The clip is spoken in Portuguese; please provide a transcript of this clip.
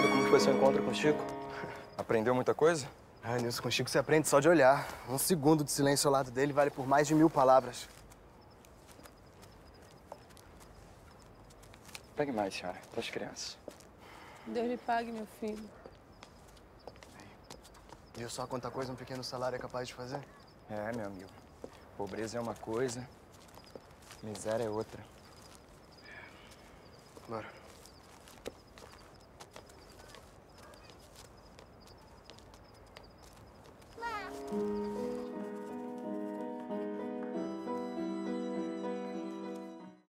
Ronaldo, como foi seu encontro com o Chico? Aprendeu muita coisa? Ah, Nilson, com o Chico você aprende só de olhar. Um segundo de silêncio ao lado dele vale por mais de 1000 palavras. Pegue mais, senhora, para as crianças. Deus lhe pague, meu filho. Viu só quanta coisa um pequeno salário é capaz de fazer? É, meu amigo. Pobreza é uma coisa, miséria é outra. Bora.